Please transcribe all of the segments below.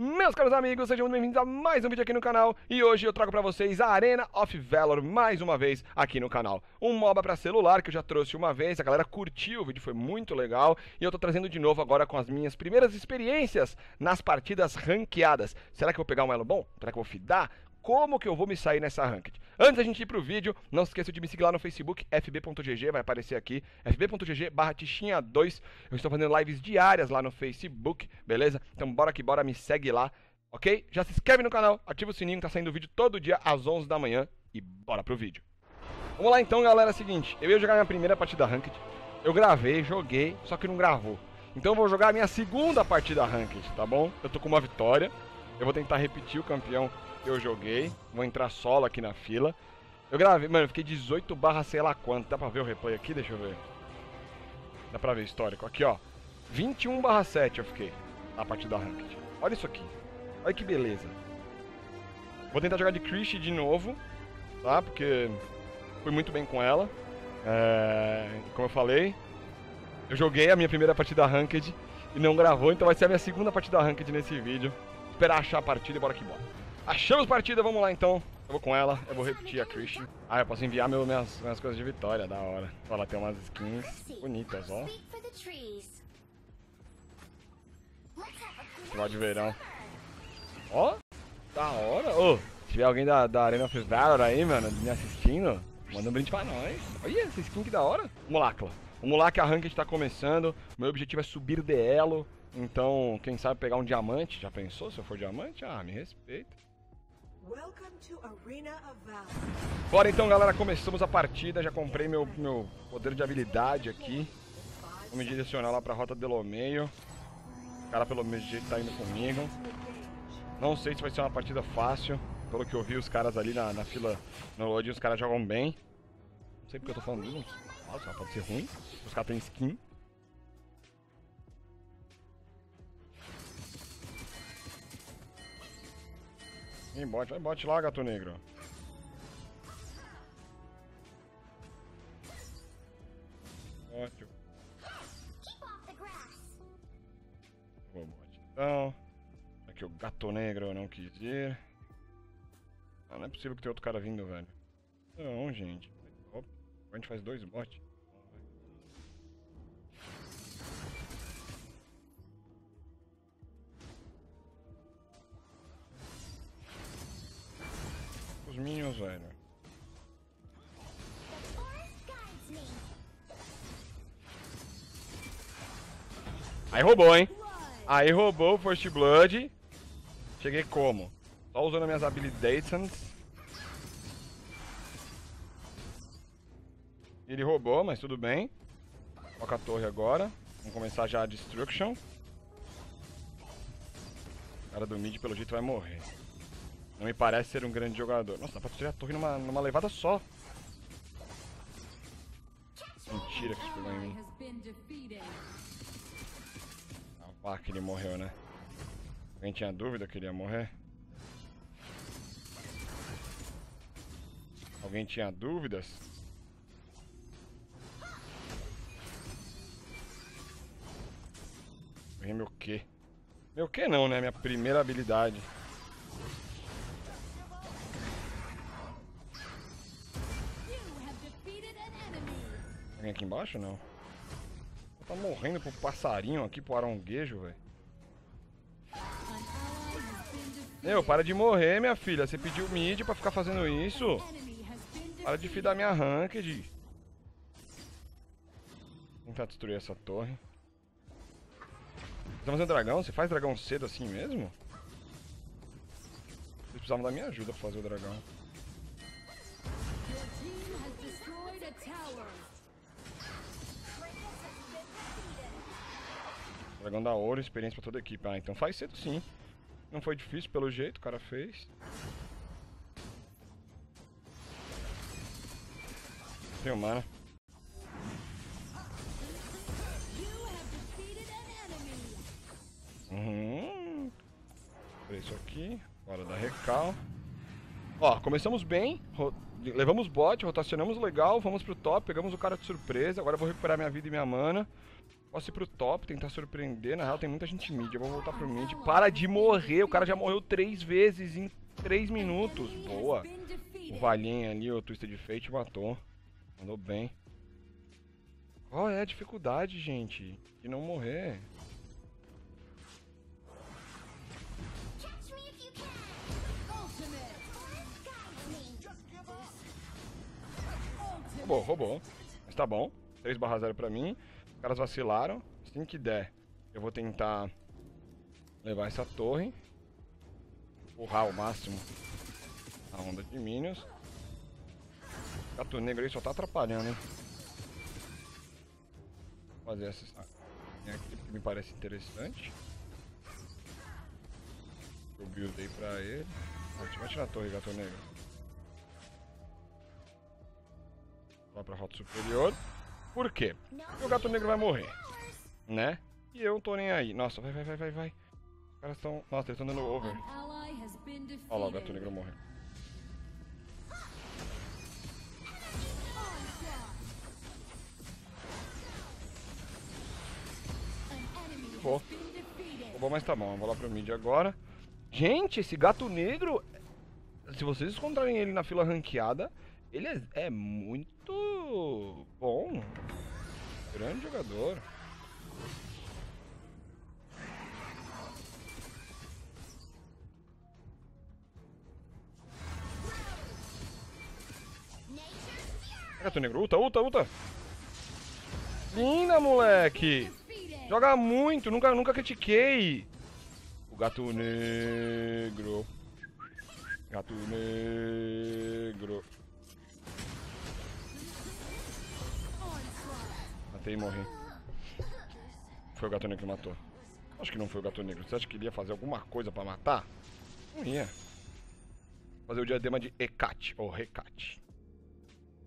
Meus caros amigos, sejam muito bem-vindos a mais um vídeo aqui no canal. E hoje eu trago pra vocês a Arena of Valor, mais uma vez aqui no canal. Um MOBA pra celular que eu já trouxe uma vez, a galera curtiu, o vídeo foi muito legal. E eu tô trazendo de novo agora com as minhas primeiras experiências nas partidas ranqueadas. Será que eu vou pegar um elo bom? Será que eu vou fidar? Como que eu vou me sair nessa ranked? Antes da gente ir pro vídeo, não se esqueça de me seguir lá no Facebook, fb.gg, vai aparecer aqui, fb.gg/Tixinha2. Eu estou fazendo lives diárias lá no Facebook, beleza? Então bora que bora, me segue lá, ok? Já se inscreve no canal, ativa o sininho, tá saindo vídeo todo dia às 11 da manhã e bora pro vídeo. Vamos lá então, galera, é o seguinte, eu ia jogar minha primeira partida ranked, eu gravei, joguei, só que não gravou. Então eu vou jogar a minha segunda partida ranked, tá bom? Eu tô com uma vitória, eu vou tentar repetir o campeão. Eu joguei, vou entrar solo aqui na fila. Eu gravei, mano, eu fiquei 18/ sei lá quanto. Dá pra ver o replay aqui? Deixa eu ver. Dá pra ver o histórico. Aqui, ó. 21/7 eu fiquei na partida ranked. Olha isso aqui. Olha que beleza. Vou tentar jogar de Krixi de novo, tá? Porque fui muito bem com ela. Como eu falei, eu joguei a minha primeira partida ranked e não gravou. Então vai ser a minha segunda partida ranked nesse vídeo. Esperar achar a partida e bora que bora. Achamos partida, vamos lá então. Eu vou com ela, eu vou repetir a Christian. Ah, eu posso enviar minhas coisas de vitória, da hora. Olha lá, tem umas skins bonitas, ó. Final de verão. Ó, da hora. Ô, se tiver alguém da Arena of Valor aí, mano, me assistindo, manda um brinde pra nós. Olha essa skin que da hora. Vamos lá, Clã. Vamos lá que a ranked tá começando. Meu objetivo é subir de elo. Então, quem sabe pegar um diamante. Já pensou se eu for diamante? Ah, me respeita. Bora então, galera, começamos a partida. Já comprei meu poder de habilidade aqui. Vou me direcionar lá pra rota de Lomeio. O cara pelo menos tá indo comigo. Não sei se vai ser uma partida fácil. Pelo que eu vi, os caras ali na fila no loading, os caras jogam bem. Não sei porque eu tô falando isso. Nossa, pode ser ruim. Os caras têm skin. Vai bot lá, Gato Negro. Ótimo. Vou bot então. Aqui o Gato Negro não quis ir. Ah, não é possível que tenha outro cara vindo, velho. Não, gente. Opa, a gente faz dois bots. Minions, velho. Aí roubou, hein? Aí roubou o First Blood. Cheguei como? Só usando minhas habilidades. Ele roubou, mas tudo bem. Toca a torre agora. Vamos começar já a Destruction. O cara do mid, pelo jeito, vai morrer. Não me parece ser um grande jogador. Nossa, dá pra destruir a torre numa levada só. Mentira que isso pegou em mim. Ah, pá, que ele morreu, né? Alguém tinha dúvida que ele ia morrer? Alguém tinha dúvidas? Morri meu quê? Meu quê não, né? Minha primeira habilidade. Aqui embaixo não? Tá morrendo pro passarinho aqui, pro aronguejo, velho. Meu, para de morrer, minha filha. Você pediu mid pra ficar fazendo isso? Para de fidar minha ranked. Vou tentar destruir essa torre. Precisamos de um dragão? Você faz dragão cedo assim mesmo? Vocês precisavam da minha ajuda pra fazer o dragão. Dragão da ouro, experiência pra toda a equipe. Ah, então faz cedo sim. Não foi difícil pelo jeito, o cara fez. Tem mana. Isso aqui. Hora da recal. Ó, começamos bem. Levamos bot, rotacionamos legal. Vamos pro top, pegamos o cara de surpresa. Agora eu vou recuperar minha vida e minha mana. Posso ir pro top, tentar surpreender. Na real, tem muita gente mid. Eu vou voltar pro mid. Para de morrer. O cara já morreu 3 vezes em 3 minutos. Boa. O Valinha ali, o Twisted Fate, matou. Mandou bem. Qual é a dificuldade, gente? De não morrer. Roubou, roubou. Mas tá bom. 3/0 pra mim. Os caras vacilaram. Assim que der, eu vou tentar levar essa torre. Empurrar ao máximo a onda de minions. Gato Negro aí só tá atrapalhando, hein? Vou fazer essa aqui que me parece interessante. Eu build aí pra ele. Vai tirar a torre, Gato Negro. Vai pra rota superior. Por quê? Porque o Gato Negro vai morrer, né? E eu não tô nem aí. Nossa, vai, vai, vai, vai, vai. Os caras estão... Nossa, eles estão dando over. Olha lá, o Gato Negro morre. Vou. Vou, mas tá bom. Eu vou lá pro mid agora. Gente, esse Gato Negro... Se vocês encontrarem ele na fila ranqueada... Ele é muito bom. Grande jogador. Gato Negro, ulta, ulta, ulta. Linda, moleque. Joga muito, nunca critiquei. O Gato Negro. Gato Negro. Matei e morri. Foi o Gato Negro que matou. Acho que não foi o Gato Negro. Você acha que ele ia fazer alguma coisa pra matar? Não ia. Fazer o diadema de Hecate. Ou Hecate.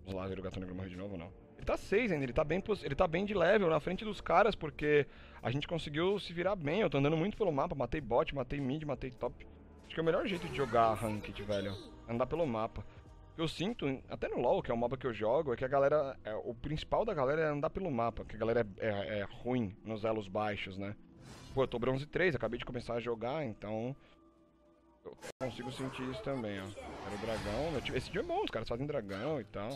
Vamos lá ver o Gato Negro morrer de novo ou não. Ele tá 6 ainda. Ele tá bem de level na frente dos caras. Porque a gente conseguiu se virar bem. Eu tô andando muito pelo mapa. Matei bot, matei mid, matei top. Acho que é o melhor jeito de jogar ranked, velho. Andar pelo mapa. O que eu sinto, até no LoL, que é o mapa que eu jogo, é que a galera... o principal da galera é andar pelo mapa, que a galera é ruim nos elos baixos, né? Pô, eu tô bronze 3, acabei de começar a jogar, então... Eu consigo sentir isso também, ó. Era o dragão, esse dia é bom, os caras fazem dragão e tal.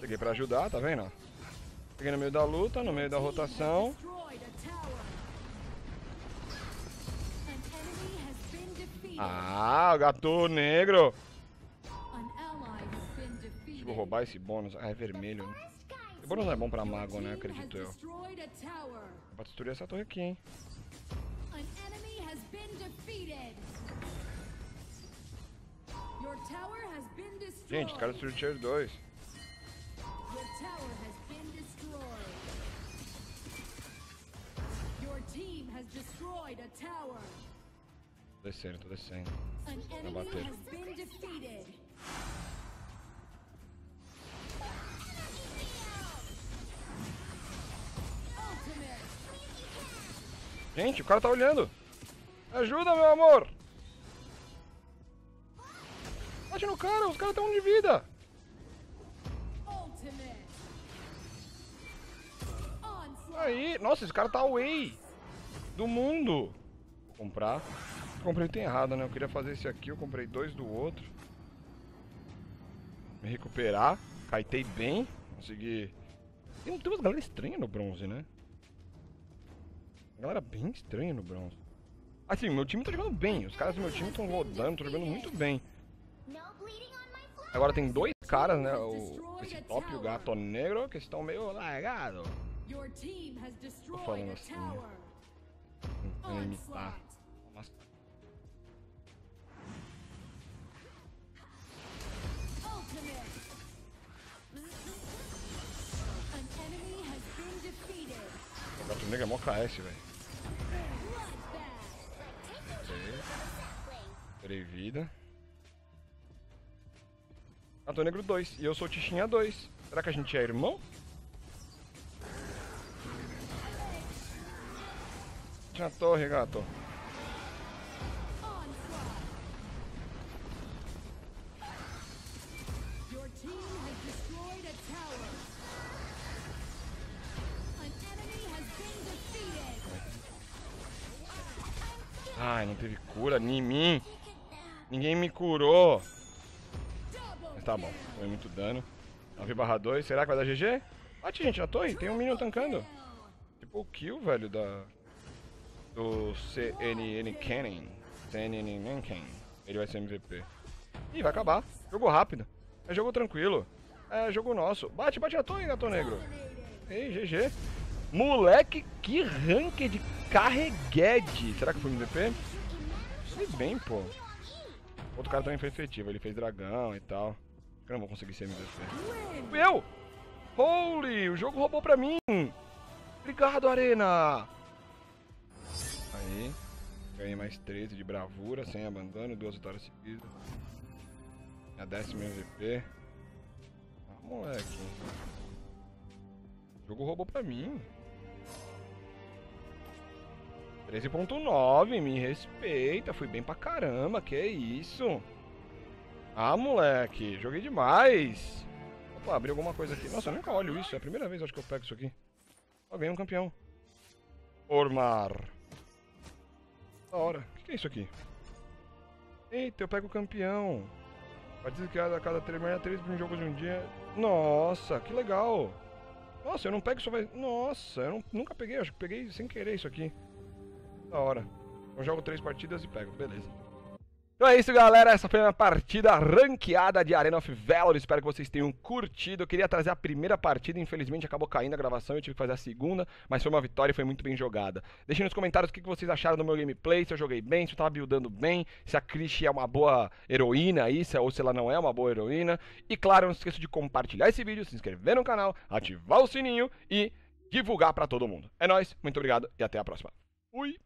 Peguei pra ajudar, tá vendo? Peguei no meio da luta, no meio da rotação. Ah, o Gato Negro! Vou roubar esse bônus. Ah, é vermelho. O bônus não é bom pra mago, né? Acredito eu. Pra destruir essa torre aqui, hein? Gente, os caras destruíram o tier 2. Tô descendo, vai bater. Gente, o cara tá olhando. Ajuda, meu amor. Bate no cara, os caras estão de vida. Aí, nossa, esse cara tá away do mundo. Vou comprar. Comprei o item errado, né? Eu queria fazer esse aqui, eu comprei 2 do outro. Me recuperar. Caitei bem. Consegui. Tem umas galera estranha no bronze, né? Galera bem estranha no bronze. Assim, meu time tá jogando bem. Os caras do meu time estão rodando, estão jogando muito bem. Agora tem 2 caras, né? Esse top e o Gato Negro, que estão meio largados. Tô falando assim. Tentando imitar. Nossa. O Gato Negro é mó KS, velho. Tirei vida. Gato Negro 2. E eu sou o Tixinha 2. Será que a gente é irmão? Tinha torre, gato. Ai, não teve cura nem em mim. Ninguém me curou. Mas tá bom, foi muito dano. 9/2, será que vai dar GG? Bate, gente, a torre, tem um minion tankando. Tipo o kill, velho, da... do CNN Cannon. CNN Cannon. Ele vai ser MVP. Ih, vai acabar. Jogo rápido. É jogo tranquilo. É jogo nosso. Bate, bate a torre, Gato Negro. Ei, GG. Moleque, que ranked carreguede. Será que foi MVP? Foi bem, pô. Outro cara também foi efetivo. Ele fez dragão e tal. Eu não vou conseguir ser MVP. Eu! Holy! O jogo roubou pra mim. Obrigado, Arena. Aí. Ganhei mais 13 de bravura, sem abandono. 2 vitórias seguidas. Minha 10ª MVP. Ah, moleque. O jogo roubou pra mim. 13.9, me respeita. Fui bem pra caramba, que isso. Ah, moleque, joguei demais. Opa, abri alguma coisa aqui. Nossa, eu nunca olho isso, é a primeira vez acho que eu pego isso aqui. Ó, ganhei um campeão. Ormar. Da hora. O que é isso aqui? Eita, eu pego o campeão. Partida que a cada 3 jogos de um dia. Nossa, que legal. Nossa, eu não pego, só vai... Nossa, eu nunca peguei, acho que peguei sem querer isso aqui. Da hora. Eu jogo 3 partidas e pego, beleza. Então é isso, galera, essa foi a minha partida ranqueada de Arena of Valor, espero que vocês tenham curtido. Eu queria trazer a primeira partida, infelizmente acabou caindo a gravação, eu tive que fazer a segunda, mas foi uma vitória e foi muito bem jogada. Deixem nos comentários o que vocês acharam do meu gameplay, se eu joguei bem, se eu tava buildando bem, se a Krixi é uma boa heroína aí, ou se ela não é uma boa heroína. E claro, não se esqueça de compartilhar esse vídeo, se inscrever no canal, ativar o sininho e divulgar pra todo mundo. É nóis, muito obrigado e até a próxima. Fui!